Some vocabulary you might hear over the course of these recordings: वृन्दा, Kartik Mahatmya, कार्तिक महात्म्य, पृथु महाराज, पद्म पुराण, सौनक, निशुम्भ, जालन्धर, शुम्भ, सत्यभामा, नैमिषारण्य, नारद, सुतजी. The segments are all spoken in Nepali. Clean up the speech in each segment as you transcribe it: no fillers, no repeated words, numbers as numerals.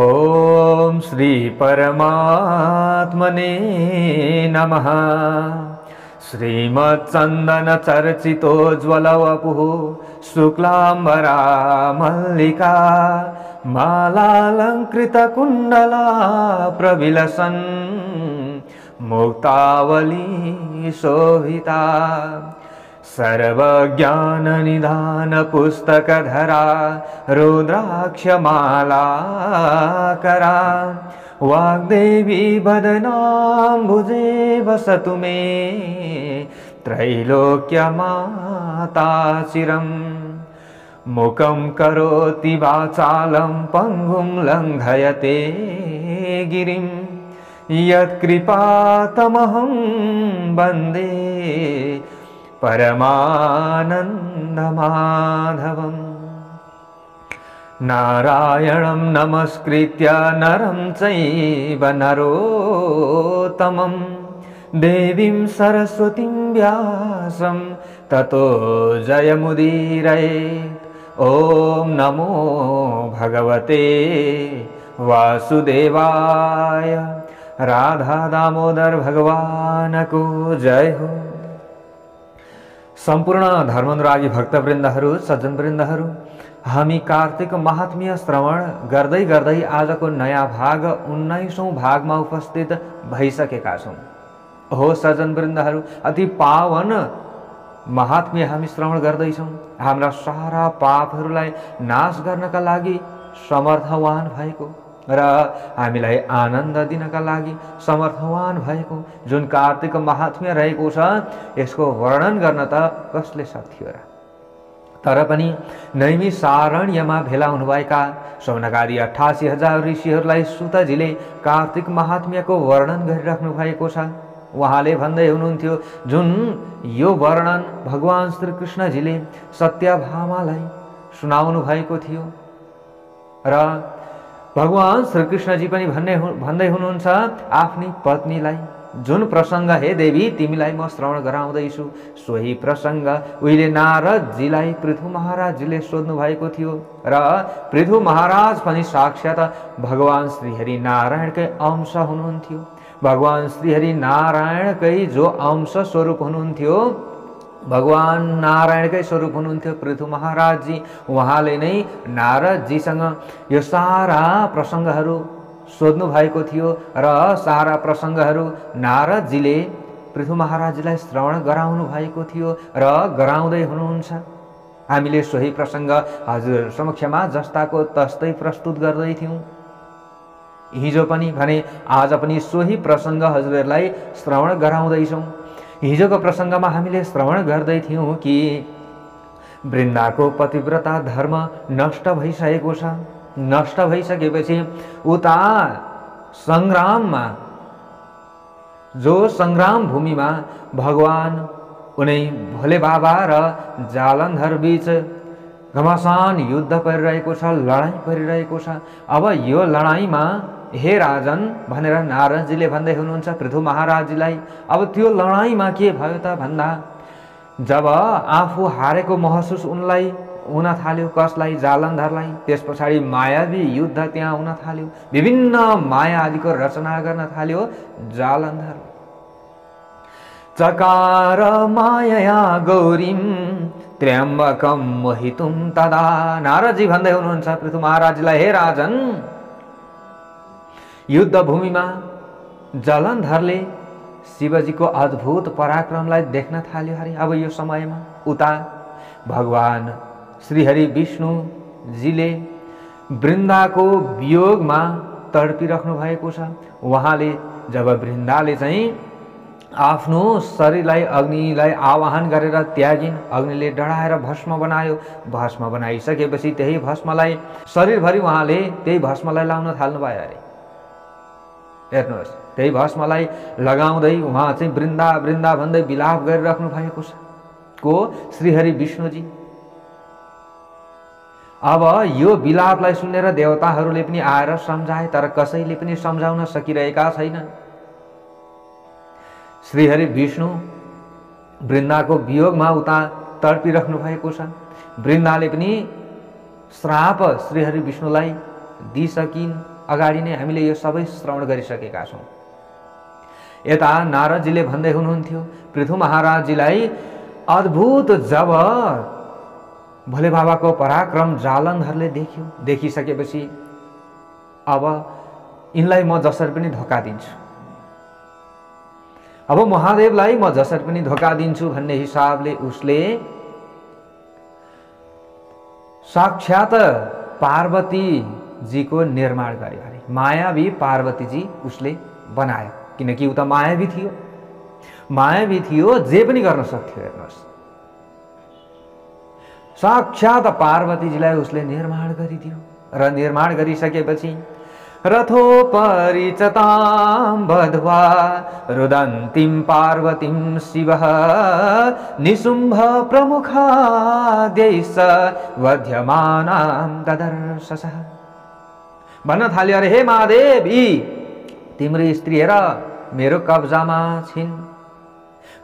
ओम श्री परमात्मने नमः। श्रीमच्चंदन चर्चितोज्ज्वलवपुः शुक्लांबरा मल्लिका मालालंकृतकुण्डला प्रविलसन् मुक्तावली शोभिता सर्वज्ञाननिधानपुस्तकधरा रुद्राक्षमालाकरा वाग्देवी वदनाम्बुजे वसतु मे त्रैलोक्यमाता चिरम्। मुखं करोति वाचालं पंगुं लंघयते गिरिं यत्कृपातमहं वन्दे परमानन्दमाधवम्। नारायणं नमस्कृत्य नरं चैव नरोत्तमं देवीं सरस्वतीं व्यासं ततो जयमुदीरयेत्। ॐ नमो भगवते वासुदेवाय। राधा दामोदर भगवान को जय हो। संपूर्ण धर्मनुरागी भक्तवृन्दहरू सज्जनवृन्दहरू, हामी कार्तिक महात्म्य श्रवण गर्दै गर्दै आजको नयाँ भाग 19औं भागमा उपस्थित भइसकेका छौं। हो सज्जनवृन्दहरू, अति पावन महात्म्य हामी श्रवण गर्दै छौं। हाम्रा सारा पापहरूलाई नाश गर्नका लागि समर्थवान भएको र हामीलाई आनन्द दिनका लागि समर्थवान भएको जुन कार्तिक महात्म्य रहेको छ, यसको वर्णन गर्न त कसले सक्थ्यो र। तर पनि नैमिषारण्यमा भेला हुनुभएका सौनकादि 88,000 ऋषिहरूलाई सुतजीले कार्तिक महात्म्यको वर्णन गरिराख्नु भएको छ। उहाँले भन्दै हुनुहुन्थ्यो, जुन यो वर्णन भगवान श्रीकृष्णजीले सत्यभामालाई सुनाउनु भएको थियो र भगवान श्रीकृष्णजी पनि भन्दै हुनुहुन्छ आफ्नी पत्नीलाई, जुन प्रसंग हे देवी तिमीलाई म श्रवण गराउँदैछु, सोही प्रसंग उहिले नारदजीलाई पृथु महाराजजीले सोध्नु भएको थियो र पृथु महाराज पनि साक्षात भगवान श्रीहरि नारायणकै अंश हुनुहुन्थ्यो। भगवान श्रीहरि नारायणकै जो अंश स्वरूप हुनुहुन्थ्यो, भगवान नारायणकै स्वरूप हुनुहुन्थ्यो पृथु महाराजजी। उहाँले नै नारदजीसँग यो सारा प्रसङ्गहरू सोध्नु भएको थियो र सारा प्रसङ्गहरू नारदजीले पृथु महाराजजीलाई श्रवण गराउनु भएको थियो र गराउँदै हुनुहुन्छ। हामीले सोही प्रसङ्ग हजुर समक्षमा जस्ताको तस्तै प्रस्तुत गर्दै थियौँ। हिजो पनि भने आज पनि सोही प्रसङ्ग हजुरहरूलाई श्रवण गराउँदैछौँ। हिजोको प्रसङ्गमा हामीले श्रवण गर्दै थियौँ कि वृन्दाको पतिव्रता धर्म नष्ट भइसकेको छ। नष्ट भइसकेपछि उता सङ्ग्राममा, जो सङ्ग्राम भूमिमा भगवान उनै भोले बाबा र जालन्धर बीच घमासान युद्ध परिरहेको छ, लडाइँ परिरहेको छ। अब यो लडाइँमा हे राजन भनेर नारदजीले भन्दै हुनुहुन्छ पृथु महाराजजीलाई। अब त्यो लडाइँमा के भयो त भन्दा, जब आफू हारेको महसुस उनलाई हुन थाल्यो, कसलाई? जालन्धरलाई। त्यस पछाडि मायावी युद्ध त्यहाँ हुन थाल्यो, विभिन्न माया आदिको रचना गर्न थाल्यो जालन्धर। चकार मायया गौरीम त्र्यम्बकम मोहितुम तदा। नारदजी भन्दै हुनुहुन्छ पृथु महाराजलाई, हे राजन, युद्ध भूमिमा जालन्धरले शिवजीको अद्भुत पराक्रमलाई देख्न थाल्यो। हरि अब यो समयमा उता भगवान श्रीहरि विष्णुजीले वृन्दाको वियोगमा तडपिराख्नु भएको छ। उहाँले जब वृन्दाले चाहिँ आफ्नो शरीरलाई अग्निलाई आवाहन गरेर त्यागिन्, अग्निले डढाएर भस्म बनायो। भस्म बनाइसकेपछि त्यही भस्मलाई शरीरभरि उहाँले त्यही भस्मलाई लाउन थाल्नुभयो। अरे हेर्नुहोस्, त्यही भस्मलाई लगाउँदै उहाँ चाहिँ वृन्दा वृन्दा भन्दै विलाप गरिराख्नु भएको छ को श्रीहरि विष्णुजी। अब यो विलापलाई सुनेर देवताहरूले पनि आएर सम्झाए, तर कसैले पनि सम्झाउन सकिरहेका छैनन्। श्रीहरि विष्णु वृन्दाको वियोगमा उता तडपिराख्नु भएको छ। वृन्दाले पनि श्राप श्रीहरि विष्णुलाई दिइसकिन् अगाडि नै हामीले यो सबै श्रवण गरिसकेका छौं। यता नारदजीले भन्दै हुनुहुन्थ्यो पृथु महाराजजीलाई अद्भुत जब भोले बाबाको पराक्रम जालन्धरले देख्यो, देखिसकेपछि अब इनलाई म जसरी पनि धोका दिन्छु, अब महादेवलाई म जसरी पनि धोका दिन्छु भन्ने हिसाबले उसले साक्षात पार्वती जी को निर्माण गर्यो। अरे मायावी पार्वती जी उसले बनायो, किनकि उता मायावी थियो, मायावी थियो, जे पनि गर्न सक्थ्यो। हेर्नुस् साक्षात पार्वती जीलाई उसले निर्माण गरिदियो र निर्माण गरिसकेपछि रथोपरिचतां बध्वा रुदन्तीं पार्वतीं शिवः निशुम्भ प्रमुखाद्यैस वध्यमानां ददर्शसः। भन्न थाल्यो अरे हे महादेव, यी तिम्रो स्त्री हेर मेरो कब्जामा छिन्,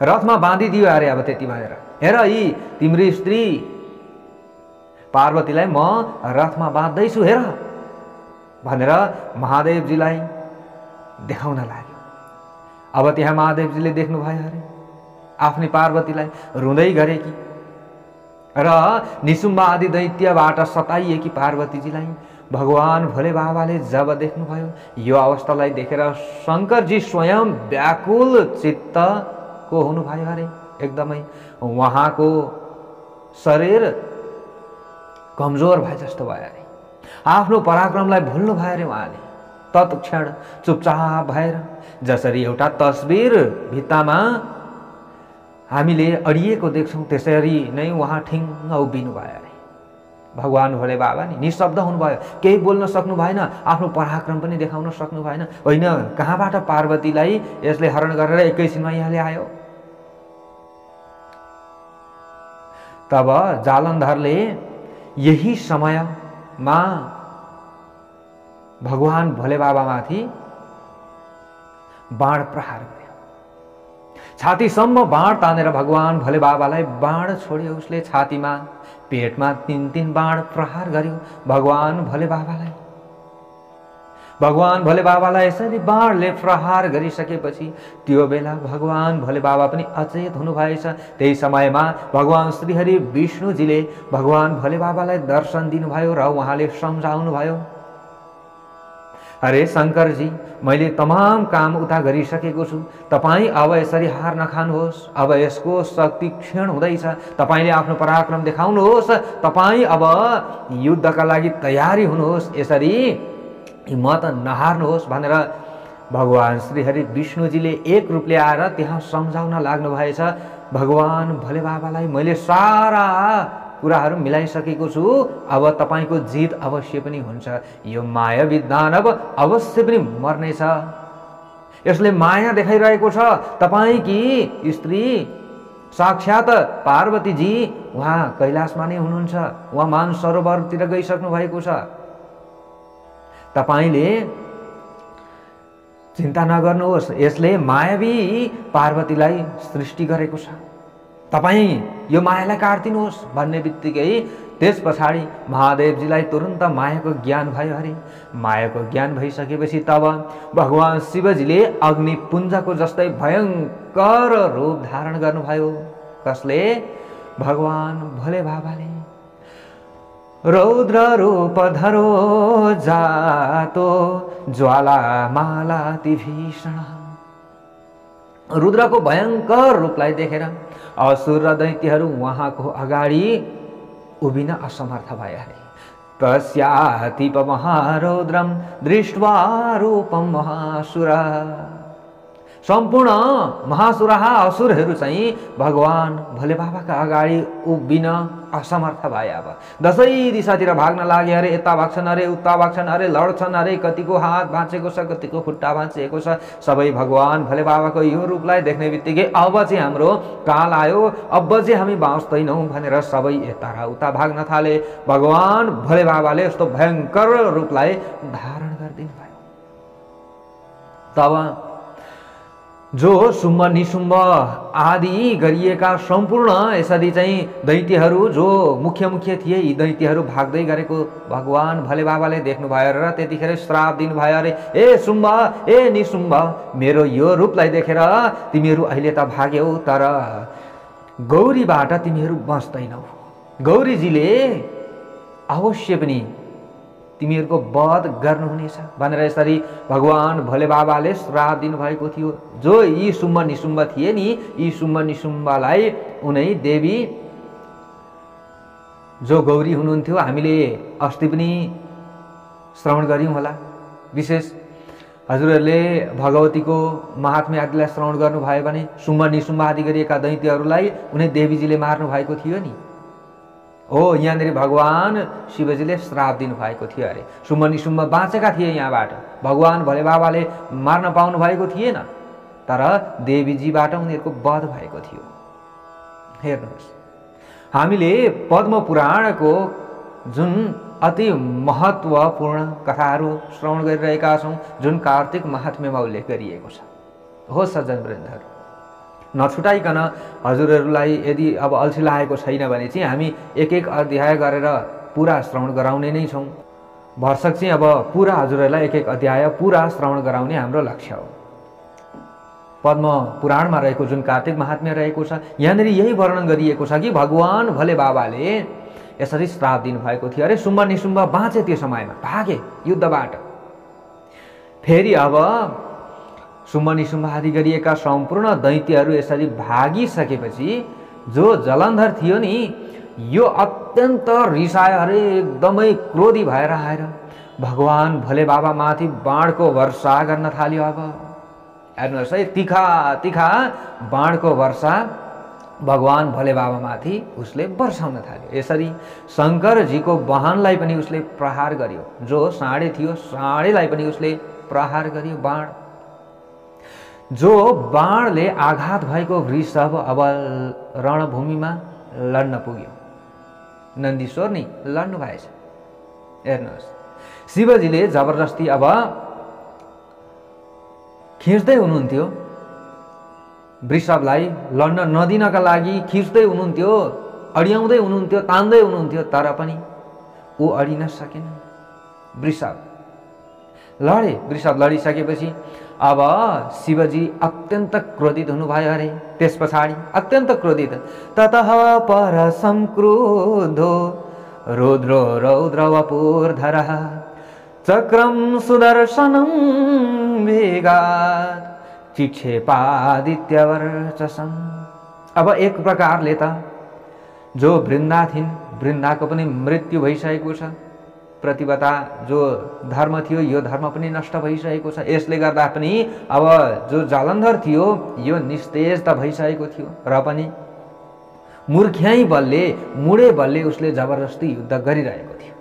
रथमा बाँधिदियो। अरे अब त्यति भनेर हेर यी तिम्रो स्त्री पार्वतीलाई म रथमा बाँध्दैछु हेर भनेर महादेवजीलाई देखाउन लाग्यो। अब त्यहाँ महादेवजीले देख्नु भयो अरे आफ्नै पार्वतीलाई रुँदै गरेकी र निशुम्भ आदि दैत्यबाट सताइएकी पार्वतीजीलाई भगवान भोले बाबाले जब देख्नुभयो, यो अवस्थालाई देखेर शङ्करजी स्वयं व्याकुल चित्त को हुनुभयो। अरे एकदमै उहाँको शरीर कमजोर भए जस्तो भयो। अरे आफ्नो पराक्रमलाई भुल्नु भयो। अरे उहाँले तत्क्षण चुपचाप भएर जसरी एउटा तस्बिर भित्तामा हामीले अडिएको देख्छौँ त्यसरी नै उहाँ ठिङ्ग उभिनु भयो। अरे भगवान भोले बाबा नि निशब्द हुनुभयो, केही बोल्न सक्नु भएन, आफ्नो पराक्रम पनि देखाउन सक्नु भएन। होइन, कहाँबाट पार्वतीलाई यसले हरण गरेर एकैछिनमा यहाँ ल्यायो। तब जालन्धरले यही समयमा भगवान भोले बाबामाथि बाण प्रहार गर्यो। छातीसम्म बाण तानेर भगवान भोले बाबालाई बाण छोड्यो उसले, छातीमा पेटमा तीन तीन बाण प्रहार गर्यो भगवान भोले बाबालाई। भगवान भोले बाबालाई यसरी बाणले प्रहार गरिसकेपछि त्यो बेला भगवान भोले बाबा पनि अचेत हुनुभएछ। त्यही समयमा भगवान श्रीहरि विष्णुजीले भगवान भोले बाबालाई दर्शन दिनुभयो र उहाँले सम्झाउनुभयो अरे शङ्करजी, मैले तमाम काम उता गरिसकेको छु, तपाईँ अब यसरी हार नखानुहोस्, अब यसको शक्ति क्षीण हुँदैछ, तपाईँले आफ्नो पराक्रम देखाउनुहोस्, तपाईँ अब युद्धका लागि तयारी हुनुहोस्, यसरी हिम्मत नहार्नुहोस् भनेर भगवान श्रीहरि विष्णुजीले एक रूपले आएर त्यहाँ सम्झाउन लाग्नुभएछ भगवान भोले बाबालाई। मैले सारा कुराहरू मिलाइसकेको छु, अब तपाईँको जित अवश्य पनि हुन्छ, यो मायावी दानव अवश्य पनि मर्नेछ, यसले माया देखाइरहेको छ। तपाईँकी स्त्री साक्षात पार्वतीजी उहाँ कैलाशमा नै हुनुहुन्छ, उहाँ मानसरोवरतिर गइसक्नु भएको छ, तपाईले चिन्ता नगर्नुहोस्, यसले मायावी पार्वतीलाई सृष्टि गरेको छ, तपाईं यो मायालाई काटिदिनुहोस् भन्ने बित्तिकै त्यस पछाडि महादेवजीलाई तुरन्त मायाको ज्ञान भयो। अरे मायाको ज्ञान भइसकेपछि तब भगवान शिवजीले अग्निपुञ्जको जस्तै भयङ्कर रूप धारण गर्नुभयो। कसले? भगवान भोले बाबाले। रौद्र रूप धरो जातो ज्वालामाला तिभीषण। रुद्रको भयङ्कर रूपलाई देखेर असुर र दैत्यहरू उहाँको अगाडि उभिन असमर्थ भए। तस्यातिप महारौद्रम दृष्ट्वा रूपम महासुर। सम्पूर्ण महासुरा असुरहरू चाहिँ भगवान भोले बाबाका अगाडि उभिन असमर्थ भए। अब दसै दिशातिर भाग्न लागे। अरे यता भाग्छन्, अरे उता भाग्छन्, अरे लड्छन्, अरे कतिको हात भाँचेको छ, कतिको खुट्टा भाँचेको छ। सबै भगवान भोले बाबाको यो रूपलाई देख्ने बित्तिकै अब चाहिँ हाम्रो काल आयो, अब चाहिँ हामी बाँच्दैनौँ भनेर सबै यता र उता भाग्न थाले। भगवान भोले बाबाले यस्तो भयङ्कर रूपलाई धारण गरिदिनु भयो। तब जो शुम्भ निशुम्भ आदि गरिएका संपूर्ण यसरी चाहिँ दैत्यहरू जो मुख्य मुख्य थिए यी दैत्यहरू भाग्दै गरेको भगवान भोले बाबाले देख्नु भयो र त्यतिखेर श्राप दिनु भयो अरे ए शुम्भ ए निशुम्भ मेरो यो रूपलाई देखेर तिमीहरू अहिले त भाग्यौ तर गौरीबाट तिमीहरू बस्दैनौ। गौरीजीले अवश्य पनि तिमीहरूको वध गर्नुहुनेछ भनेर यसरी भगवान भोले बाबाले श्राप दिनुभएको थियो। जो यी शुम्भ निशुम्भ थिए नि यी शुम्भ निशुम्भलाई उनै देवी जो गौरी हुनुहुन्थ्यो हामीले अस्ति पनि श्रवण गर्यौं होला। विशेष हजुरहरूले भगवतीको महात्म्य आदिलाई श्रवण गर्नुभयो भने शुम्भ निशुम्भ आदि गरिएका दैत्यहरूलाई उनै देवीजीले मार्नु भएको थियो नि। ओ यहाँ भगवान शिवजीले श्राप दिनुभएको थियो अरे शुम्भ निशुम्भ बाँचेका थिए यहाँबाट भगवान भोले बाबाले मार्न पाउनु भएको थिएन तर देवीजीबाट उनीहरूको वध भएको थियो। हेर्नुहोस् हामीले पद्म पुराणको जुन अति महत्त्वपूर्ण कथाहरू श्रवण गरिरहेका छौँ जुन कार्तिक महात्म्यमा उल्लेख गरिएको छ। हो सज्जनवृन्दहरू नछुटाइकन हजुरहरूलाई यदि अब अल्छी लागेको छैन भने चाहिँ हामी एक एक अध्याय गरेर पूरा श्रवण गराउने नै छौँ। भरसक चाहिँ अब पूरा हजुरहरूलाई एक एक अध्याय पूरा श्रवण गराउने हाम्रो लक्ष्य हो। पद्म पुराणमा रहेको जुन कार्तिक महात्म्य रहेको छ यहाँनिर यही वर्णन गरिएको छ कि भगवान भोले बाबाले यसरी श्राप दिनुभएको थियो अरे शुम्भ निशुम्भ बाँचे त्यो समयमा भागे युद्धबाट। फेरि अब शुम्भ निशुम्भ आदि गरिएका सम्पूर्ण दैत्यहरू यसरी भागिसकेपछि जो जलन्धर थियो नि यो अत्यन्त रिसायो अरे एकदमै क्रोधी भएर आएर भगवान भोले बाबामाथि बाणको वर्षा गर्न थाल्यो। अब हेर्नुहोस् है तिखा तिखा बाणको वर्षा भगवान भोले बाबामाथि उसले वर्षाउन थाल्यो। यसरी शङ्करजीको वाहनलाई पनि उसले प्रहार गर्यो। जो साँडे थियो साँडेलाई पनि उसले प्रहार गर्यो बाण। जो बाणले आघात भएको वृषभ अब रणभूमिमा लड्न पुग्यो। नन्दीश्वर नि लड्नु भएछ। हेर्नुहोस् शिवजीले जबरजस्ती अब खिच्दै हुनुहुन्थ्यो वृषभलाई लड्न नदिनका लागि खिच्दै हुनुहुन्थ्यो अड्याउँदै हुनुहुन्थ्यो तान्दै हुनुहुन्थ्यो तर पनि ऊ अडिन सकेन। वृषभ लडे। वृषभ लडिसकेपछि अब शिवजी अत्यंत क्रोधित हुनुभयो अरे त्यस पछाडी अत्यंत क्रोधित ततः पर संक्रुद्धो रुद्रो रौद्रवपुर्धरः चक्रम सुदर्शनम वेगात् चिक्षेपादित्यवर्चसं। अब एक प्रकारले त जो वृन्दा थिइन् वृन्दाको पनि मृत्यु भइसकेको छ। प्रतिवता जो धर्म थियो यो धर्म पनि नष्ट भइसकेको छ। यसले गर्दा पनि अब जो जालन्धर थियो यो निस्तेज त भइसकेको थियो र पनि मूर्ख्याई बलले मुडे बलले उसले जबरजस्ती युद्ध गरिरहेको थियो।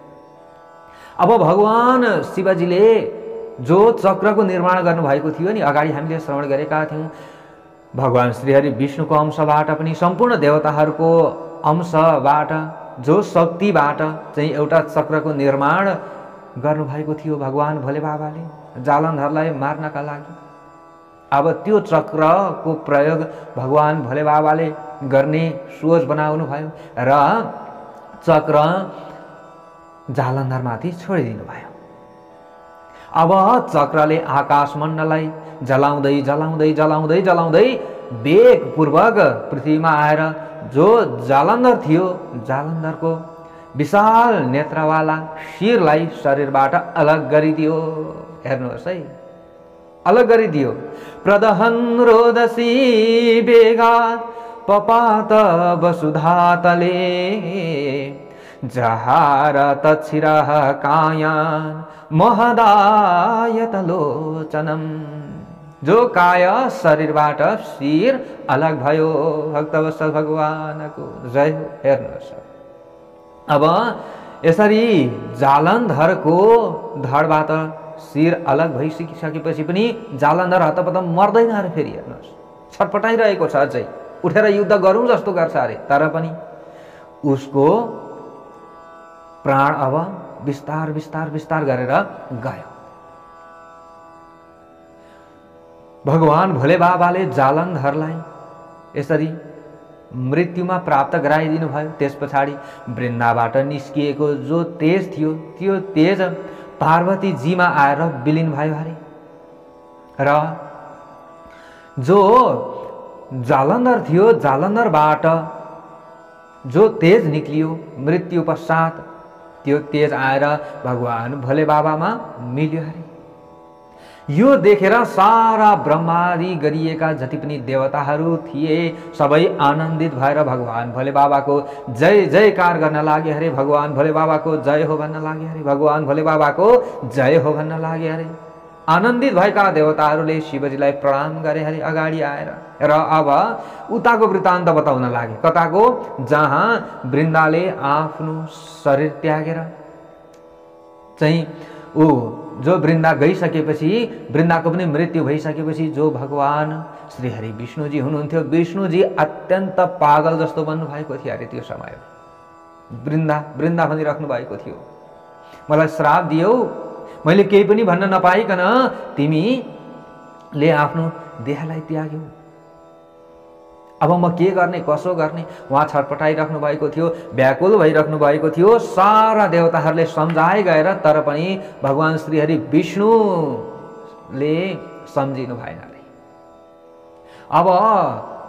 अब भगवान शिवजीले जो चक्रको निर्माण गर्नुभएको थियो नि अगाडि हामीले श्रवण गरेका थियौँ भगवान श्रीहरि विष्णुको अंशबाट पनि सम्पूर्ण देवताहरूको अंशबाट जो शक्तिबाट चाहिँ एउटा चक्रको निर्माण गर्नुभएको थियो भगवान भोले बाबाले जालन्धरलाई मार्नका लागि। अब त्यो चक्रको प्रयोग भगवान भोले बाबाले गर्ने सोच बनाउनु भयो र चक्र जालन्धरमाथि छोडिदिनु भयो। अब चक्रले आकाशमण्डललाई जलाउँदै जलाउँदै जलाउँदै जलाउँदै वेगपूर्वक पृथ्वीमा आएर जो जालन्धर थियो जालन्धरको विशाल नेत्रवाला शिरलाई शरीरबाट अलग गरिदियो। हेर्नुहोस् है अलग गरिदियो। प्रदहन रोदसी बेगा पपात वसुधातले जहार तछिरा काया महदायत लोचनम। जो काय शरीरबाट शिर अलग भयो भक्तवत्सल भगवानको जय। हेर्नुहोस् अब यसरी जालन्धरको धडबाट शिर अलग भइसकेपछि पनि जालन्धर हतपत मर्दैन अरे। फेरि हेर्नुहोस् छटपटाइरहेको छ अझै उठेर युद्ध गरौँ जस्तो गर्छ अरे तर पनि उसको प्राण अब बिस्तार बिस्तार बिस्तार गरेर गयो। भगवान भोले बाबाले जालन्धरलाई यसरी मृत्युमा प्राप्त गराइदिनु भयो। त्यस पछाडि वृन्दाबाट निस्किएको जो तेज थियो त्यो तेज पार्वतीजीमा आएर विलीन भयो अरे। र जो जालन्धर थियो जालन्धरबाट जो तेज निक्लियो मृत्यु पश्चात त्यो तेज आएर भगवान भोले बाबामा मिल्यो अरे। यो देखेर सारा ब्रह्मादि गरिएका जति पनि देवताहरू थिए सबै आनन्दित भएर भगवान भोले बाबाको जय जयकार गर्न लागे अरे। भगवान भोले बाबाको जय हो भन्न लागे अरे। भगवान भोले बाबाको जय हो भन्न लागे अरे। आनन्दित भएका देवताहरूले शिवजीलाई प्रणाम गरे हरि अगाडि आएर। र अब उताको वृत्तान्त बताउन लागे, कताको, जहाँ वृन्दाले आफ्नो शरीर त्यागेर चाहिँ ऊ जो वृन्दा गइसकेपछि वृन्दाको पनि मृत्यु भइसकेपछि जो भगवान श्री हरि विष्णुजी हुनुहुन्थ्यो, विष्णुजी अत्यन्त पागल जस्तो बन्नुभएको थियो अरे। त्यो समय वृन्दा वृन्दा भनिराख्नु भएको थियो, मलाई श्राप दियौ, मैले केही पनि भन्न नपाइकन तिमीले आफ्नो देहलाई त्याग्यौ, अब म के गर्ने कसो गर्ने, उहाँ छटपटाइराख्नु भएको थियो, व्याकुल भइराख्नु भएको थियो। सारा देवताहरूले सम्झाए गएर तर पनि भगवान श्रीहरि विष्णुले सम्झिनु भएन। अब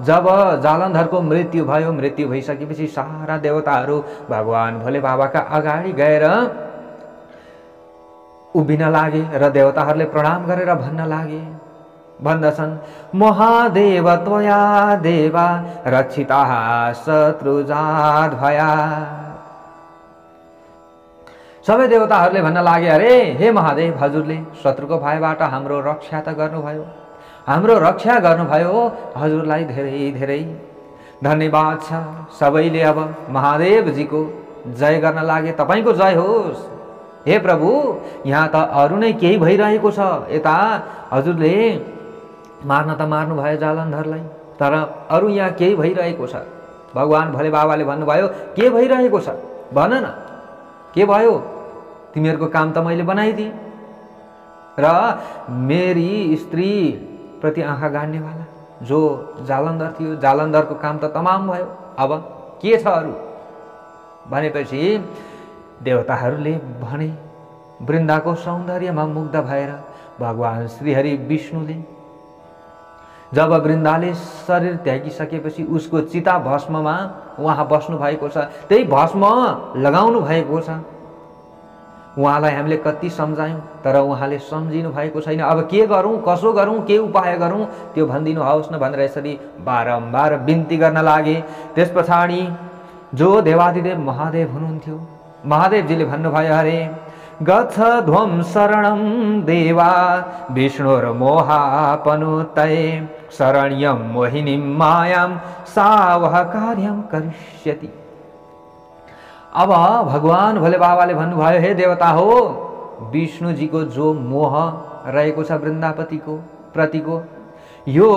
जब जालन्धरको मृत्यु भयो, मृत्यु भइसकेपछि सारा देवताहरू भगवान भोले बाबाका अगाडि गएर उभिन लागे र देवताहरूले प्रणाम गरेर भन्न लागे। भन्दछन्, महादेव त्वया देवा रक्षिता शत्रुजात भया। सबै देवताहरूले भन्न लागे अरे, हे महादेव, हजुरले शत्रुको भयबाट हाम्रो रक्षा त गर्नुभयो, हाम्रो रक्षा गर्नुभयो, हजुरलाई धेरै धेरै धन्यवाद छ। सबैले अब महादेवजीको जय गर्न लागे, तपाईको जय होस् हे प्रभु, यहाँ त अरू नै केही भइरहेको छ, यता हजुरले मार्न त मार्नु भयो जालन्धरलाई तर अरू यहाँ केही भइरहेको छ। भगवान भोले बाबाले भन्नुभयो, के भइरहेको छ भन न, के भयो, तिमीहरूको काम त मैले बनाइदिएँ र मेरी स्त्री प्रति आँखा गाड्नेवाला जो जालन्धर थियो जालन्धरको काम त तमाम भयो, अब के छ अरू भनेपछि देवताहरूले भने वृन्दाको सौन्दर्यमा मुग्ध भएर भगवान श्रीहरि विष्णुले जब वृन्दाले शरीर त्यागिसकेपछि उसको चिता भस्ममा उहाँ बस्नु भएको छ, त्यही भस्म लगाउनु भएको छ। उहाँलाई हामीले कति सम्झायौँ तर उहाँले सम्झिनु भएको छैन। अब के गरौँ कसो गरौँ के उपाय गरौँ त्यो भनिदिनु होस् न भनेर यसरी बारम्बार बिन्ती गर्न लागे। त्यस पछाडि जो देवादिदेव महादेव हुनुहुन्थ्यो महादेवजीले भन्नुभयो अरे, गच्छ ध्वं शरणं देवा विष्णुर्मोहापनुतये शरण्यं मोहिनीं मायां सावह कार्यं करिष्यति। अब भगवान भोले बाबाले भन्नुभयो, हे देवता हो, विष्णुजीको जो मोह रहेको छ वृन्दापतिको प्रतिको यो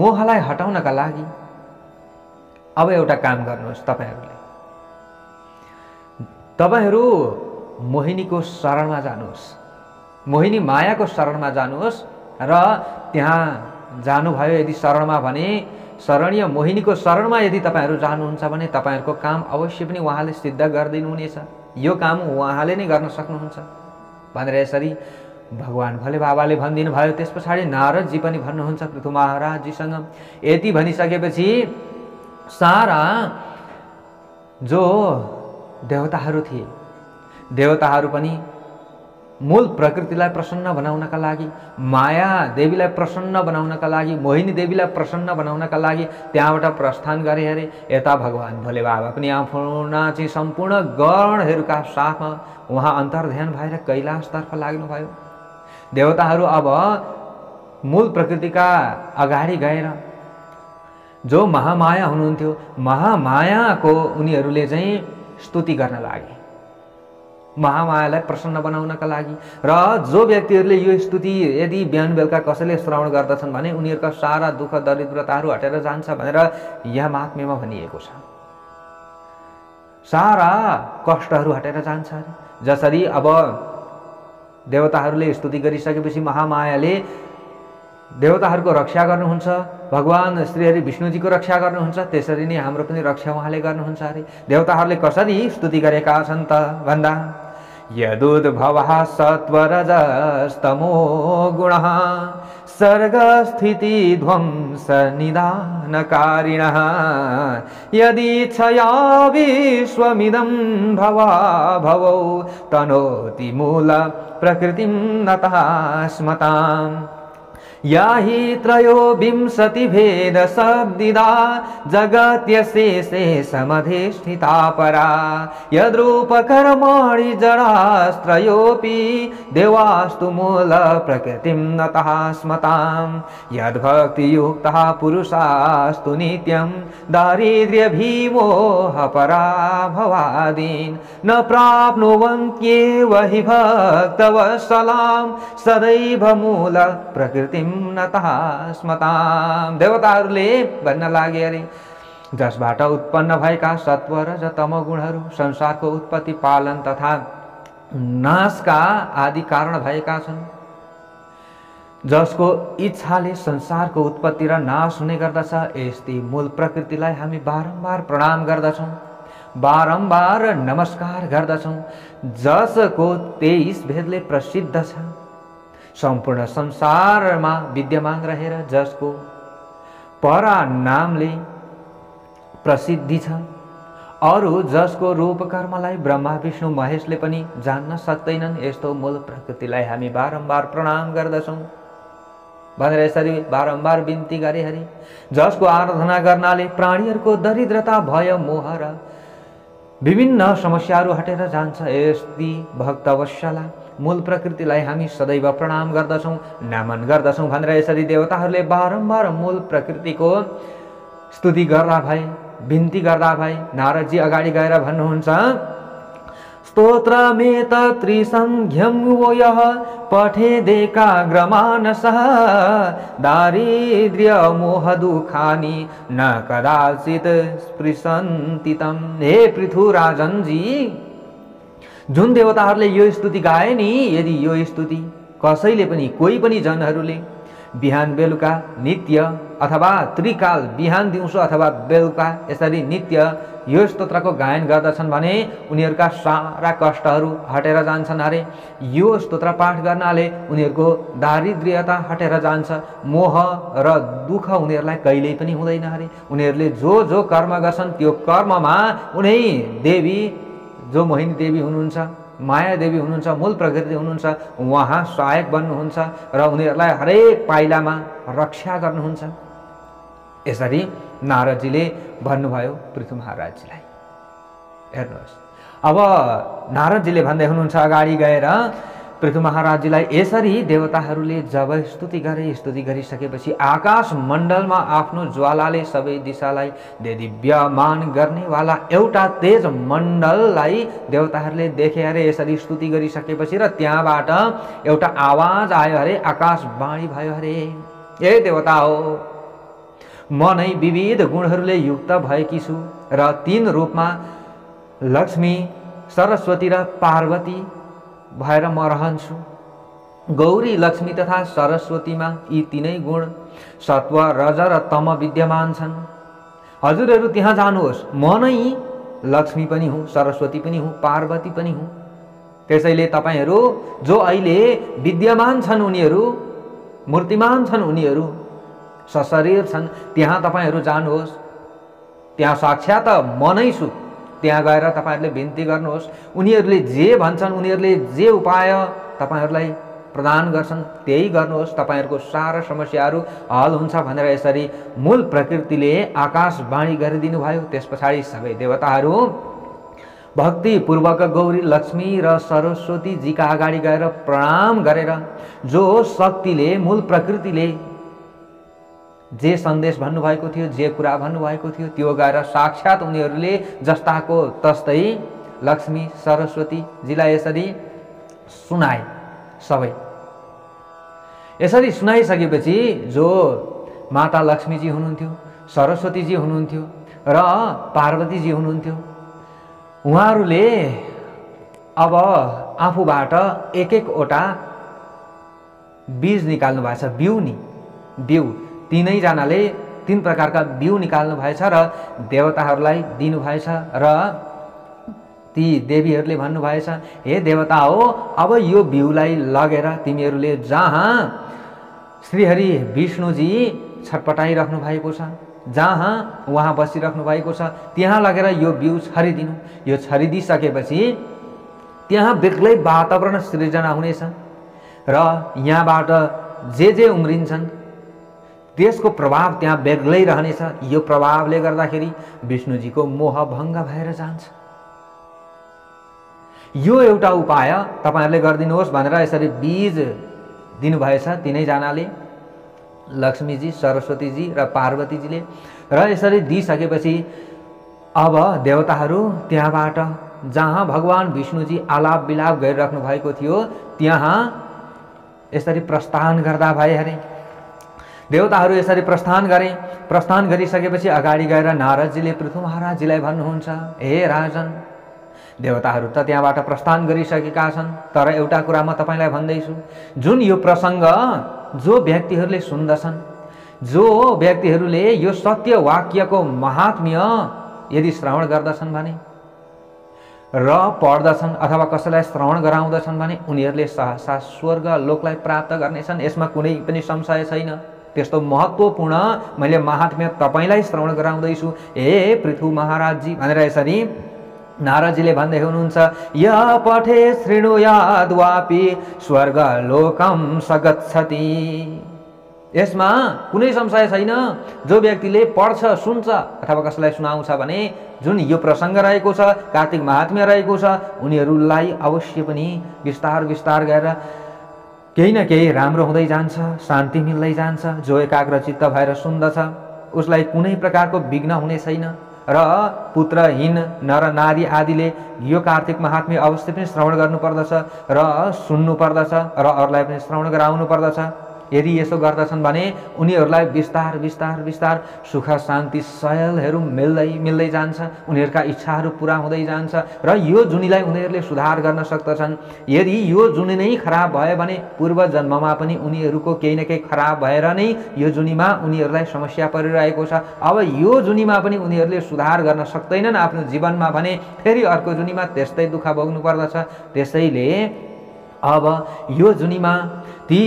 मोहलाई हटाउनका लागि अब एउटा काम गर्नुहोस्, तपाईहरू मोहिनीको शरणमा जानुहोस्, मोहिनी मायाको शरणमा जानुहोस् र त्यहाँ जानुभयो यदि शरणमा भने शरणीय मोहिनीको शरणमा यदि तपाईहरू जानुहुन्छ भने तपाईहरूको काम अवश्य पनि उहाँले सिद्ध गरिदिनुहुनेछ, यो काम उहाँले नै गर्न सक्नुहुन्छ भनेर यसरी भगवान भोले बाबाले भनिदिनु भयो। त्यस पछाडि नारदजी पनि भन्नुहुन्छ पृथु महाराजजीसँग, यति भनिसकेपछि सारा जो देवताहरू थिए देवताहरू पनि मूल प्रकृतिलाई प्रसन्न बनाउनका लागि माया देवीलाई प्रसन्न बनाउनका लागि मोहिनी देवीलाई प्रसन्न बनाउनका लागि त्यहाँबाट प्रस्थान गरे अरे। यता भगवान भोले बाबा पनि आफ्ना चाहिँ सम्पूर्ण गणहरूका साथमा उहाँ अन्तर्ध्यान भएर कैलाशतर्फ लाग्नुभयो। देवताहरू अब मूल प्रकृतिका अगाडि गएर जो महामाया हुनुहुन्थ्यो महामायाको उनीहरूले चाहिँ स्तुति गर्न लागे महामायालाई प्रसन्न बनाउनका लागि। र जो व्यक्तिहरूले यो स्तुति यदि बिहान बेलुका कसैले श्रवण गर्दछन् भने उनीहरूका सारा दुःख दरिद्रताहरू हटेर जान्छ भनेर यहाँ महात्म्यमा भनिएको छ, सारा कष्टहरू हटेर जान्छ। जसरी अब देवताहरूले स्तुति गरिसकेपछि महामायाले देवताहरुको रक्षा गर्नुहुन्छ, भगवान श्रीहरि विष्णुजीको रक्षा गर्नुहुन्छ, त्यसरी नै हाम्रो पनि रक्षा उहाँले गर्नुहुन्छ। अरे देवताहरुले कसरी स्तुति गरेका छन् त भन्दा यदुद्भवः सत्वरजस्तमो गुणः सर्गस्थिति ध्वंस निदानकारिणः यदि छया विश्वमिदं भवाभवौ तनोति मूल प्रकृतिं नतास्मताम् याहि त्रयो विंशति भेद शब्दिदा जगत्यशेषे समधिष्ठिता परा यद्रूपकर्माणि जरास्त्रयोऽपि देवास्तु मूल प्रकृतिं नतः स्मताम् यद्भक्तियुक्तः पुरुषास्तु नित्यं दारिद्र्यभिमोह पराभवादीन् न प्राप्नुवन्त्येव हि भक्तवत्सलां सदैव मूल प्रकृतिं नतः स्मताम्। देवताहरूले भन्न लागे अरे जसबाट उत्पन्न भएका सत्व रज तमो गुणहरू संसारको उत्पत्ति पालन तथा नाशका आदि कारण भएका छन्, जसको इच्छाले संसारको उत्पत्ति र नाश हुने गर्दछ। यस्ती मूल प्रकृतिलाई हामी बारम्बार प्रणाम गर्दछौं, बारम्बार नमस्कार गर्दछौं, जसको 23 भेदले प्रसिद्ध छ। संपूर्ण संसारमा विद्यमान रहेर जसको परा नामले प्रसिद्धि छ, अरू जसको रूप कर्मलाई ब्रह्मा विष्णु महेशले पनि जान्न सक्दैनन्, यस्तो मूल प्रकृतिलाई हामी बारम्बार प्रणाम गर्दछौं भनेर यसरी बारम्बार विन्ती गरे। हरि जसको आराधना गर्नाले प्राणीहरूको दरिद्रता भय मोह र विभिन्न समस्याहरू हटेर जान्छ, यस्ती भक्तवत्सला मूल प्रकृतिलाई हामी सदैव प्रणाम गर्दछौं, नमन गर्दछौं भनेर यसरी देवताहरूले बारम्बार मूल प्रकृतिको स्तुति गर्दा भए, बिन्ती गर्दा भए। नारदजी अगाडि गएर भन्नुहुन्छ स्तोत्रमेत त्रिसंख्यं वो यः पठेदेकाग्रमानसः दारिद्र्य मोह दुखानि न कदाचित् स्पृशन्ति तम्। हे पृथुराजनजी, जुन देवताहरूले यो स्तुति गाए नि, यदि यो स्तुति कसैले पनि कोही पनि जनहरूले बिहान बेलुका नित्य अथवा त्रिकाल बिहान दिउँसो अथवा बेलुका यसरी नित्य यो स्तोत्रको गायन गर्दछन् भने उनीहरूका सारा कष्टहरू हटेर जान्छन्। अरे यो स्तोत्र पाठ गर्नाले उनीहरूको दारिद्र्यता हटेर जान्छ, मोह र दुःख उनीहरूलाई कहिल्यै पनि हुँदैन। अरे उनीहरूले जो जो कर्म गर्छन् त्यो कर्ममा उनै देवी जो मोहिनी देवी हुनुहुन्छ, माया देवी हुनुहुन्छ, मूल प्रकृति हुनुहुन्छ, उहाँ सहायक बन्नुहुन्छ र उनीहरूलाई हरेक पाइलामा रक्षा गर्नुहुन्छ। यसरी नारदजीले भन्नुभयो पृथु महाराजजीलाई। हेर्नुहोस्, अब नारदजीले भन्दै हुनुहुन्छ अगाडि गएर पृथु महाराजजीलाई, यसरी देवताहरूले जब स्तुति गरिसकेपछि आकाश मण्डलमा आफ्नो ज्वालाले सबै दिशालाई देदीप्यमान गर्नेवाला एउटा तेज मण्डललाई देवताहरूले देखे। अरे यसरी स्तुति गरिसकेपछि र त्यहाँबाट एउटा आवाज आयो, अरे आकाशवाणी भयो, अरे ए देवता हो, म नै विविध गुणहरूले युक्त भएकी छु र तीन रूपमा लक्ष्मी सरस्वती र पार्वती भएर म रहन्छु। गौरी लक्ष्मी तथा सरस्वतीमा यी तीनै गुण सत्व रज र तम विद्यमान छन्। हजुरहरू त्यहाँ जानुहोस्, म नै लक्ष्मी पनि हुँ, सरस्वती पनि हुँ, पार्वती पनि हुँ। त्यसैले तपाईँहरू जो अहिले विद्यमान छन्, उनीहरू मूर्तिमान छन्, उनीहरू सशरीर छन्, त्यहाँ तपाईँहरू जानुहोस्। त्यहाँ साक्षात म नै छु। त्यहाँ गएर तपाईहरूले बिन्ती गर्नुहोस्, उनीहरूले जे भन्छन्, उनीहरूले जे उपाय तपाईहरूलाई प्रदान गर्छन् त्यही गर्नुहोस्, तपाईहरूको सारा समस्याहरू हल हुन्छ भनेर यसरी मूल प्रकृतिले आकाशवाणी गरिदिनु भयो। त्यस पछाडि सबै देवताहरू भक्तिपूर्वक गौरी लक्ष्मी र सरस्वतीजीका अगाडि गएर प्रणाम गरेर जो शक्तिले मूल प्रकृतिले जे सन्देश भन्नुभएको थियो, जे कुरा भन्नुभएको थियो, त्यो गएर साक्षात् उनीहरूले जस्ताको तस्तै लक्ष्मी सरस्वतीजीलाई यसरी सुनाए। सबै यसरी सुनाइसकेपछि जो माता लक्ष्मीजी हुनुहुन्थ्यो, सरस्वतीजी हुनुहुन्थ्यो र पार्वतीजी हुनुहुन्थ्यो, उहाँहरूले अब आफूबाट एक एकवटा बीज निकाल्नु भएको छ, बिउनी। बिउ तीनैजनाले तीन प्रकारका बिउ निकाल्नु भएछ र देवताहरूलाई दिनु भएछ र ती देवीहरूले भन्नु भएछ, हे देवता हो, अब यो बिउलाई लगेर तिमीहरूले जहाँ श्रीहरि विष्णुजी छटपटाइराख्नु भएको छ, जहाँ वहाँ बसिराख्नु भएको छ, त्यहाँ लगेर यो बिउ छरिदिनु। यो छरिदिसकेपछि त्यहाँ बेग्लै वातावरण सृजना हुनेछ र यहाँबाट जे जे उम्रिन्छन् त्यसको प्रभाव त्यहाँ बेग्लै रहनेछ। यो प्रभावले गर्दाखेरि विष्णुजीको मोह भङ्ग भएर जान्छ। यो एउटा उपाय तपाईहरुले गर्दिनुहोस् भनेर यसरी बीज दिनुभएछ तीनैजनाले, लक्ष्मीजी, सरस्वतीजी र पार्वतीजीले। र यसरी दिइसकेपछि अब देवताहरू त्यहाँबाट जहाँ भगवान विष्णुजी आलाप विलाप गरिराख्नु भएको थियो त्यहाँ यसरी प्रस्थान गर्दा भए। अरे देवताहरू यसरी प्रस्थान गरे। प्रस्थान गरिसकेपछि अगाडि गएर नारदजीले पृथु महाराजजीलाई भन्नुहुन्छ, हे राजन, देवताहरू त त्यहाँबाट प्रस्थान गरिसकेका छन्, तर एउटा कुरा म तपाईलाई भन्दैछु, जुन यो प्रसंग जो व्यक्तिहरूले सुन्दछन्, जो व्यक्तिहरूले यो सत्य वाक्यको महात्म्य यदि श्रवण गर्दछन् भने र पढ्दछन् अथवा कसैलाई श्रवण गराउँदछन् भने उनीहरूले सहसा स्वर्ग लोकलाई प्राप्त गर्नेछन्। यसमा कुनै पनि संशय छैन। त्यस्तो महत्त्वपूर्ण मैले महात्म्य तपाईलाई श्रवण गराउँदैछु, ए पृथु महाराजजी भनेर यसरी नारदजीले भन्दै हुनुहुन्छ, या पठे श्रृणुयाद् वापि स्वर्गलोकम सगच्छति। यसमा कुनै संशय छैन, जो व्यक्तिले पढ्छ, सुन्छ अथवा कसैलाई सुनाउँछ भने जुन यो प्रसंग रहेको छ, कार्तिक महात्म्य रहेको छ, उनीहरूलाई अवश्य पनि विस्तार विस्तार गरेर केही न केही राम्रो हुँदै जान्छ, शान्ति मिल्दै जान्छ। जो एकाग्रचित्त भएर सुन्दछ उसलाई कुनै प्रकारको विघ्न हुने छैन र पुत्रहीन नर नारी आदिले यो कार्तिक महात्म्य अवश्य पनि श्रवण गर्नुपर्दछ र सुन्नु पर्दछ र अरूलाई पनि श्रवण गराउनु पर्दछ। यदि यसो गर्दछन् भने उनीहरूलाई विस्तार विस्तार विस्तार सुख शान्ति शयलहरू मिल्दै मिल्दै जान्छ, उनीहरूका इच्छाहरू पूरा हुँदै जान्छ र यो जुनीलाई उनीहरूले सुधार गर्न सक्दछन्। यदि यो जुनी नै खराब भयो भने पूर्व जन्ममा पनि उनीहरूको केही न केही खराब भएर नै यो जुनीमा उनीहरूलाई समस्या परिरहेको छ। अब यो जुनीमा पनि उनीहरूले सुधार गर्न सक्दैनन् आफ्नो जीवनमा भने फेरि अर्को जुनीमा त्यस्तै दुःख भोग्नुपर्दछ। त्यसैले अब यो जुनीमा ती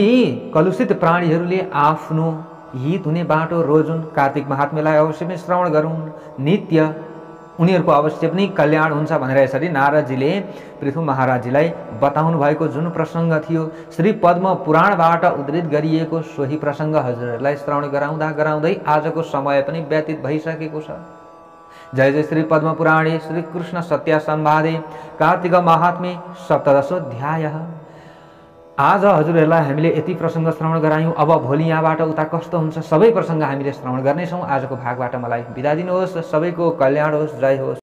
कलुषित प्राणीहरूले आफ्नो हित हुने बाटो रोजुन्। कार्तिक महात्म्यलाई अवश्य पनि श्रवण गरून्, नित्य उनीहरूको अवश्य पनि कल्याण हुन्छ भनेर यसरी नारदजीले पृथु महाराजजीलाई बताउनु भएको जुन प्रसंग थियो, श्री पद्म पुराणबाट उद्धृत गरिएको सोही प्रसंग हजुरहरूलाई श्रवण गराउँदा गराउँदै आजको समय पनि व्यतीत भइसकेको छ। जय जय श्री पद्म पुराणे श्री कृष्ण सत्य संवादे कार्तिक महात्म्य सप्तदशोध्यायः। आज हजुरहरूलाई हामीले यति प्रसंग श्रवण गरायौं। अब भोलि यहाँबाट उता कस्तो हुन्छ सबै प्रसंग हामीले श्रवण गर्नेछौं। आजको भागबाट मलाई बिदा दिनुहोस्। सबैको कल्याण होस्। जय होस्।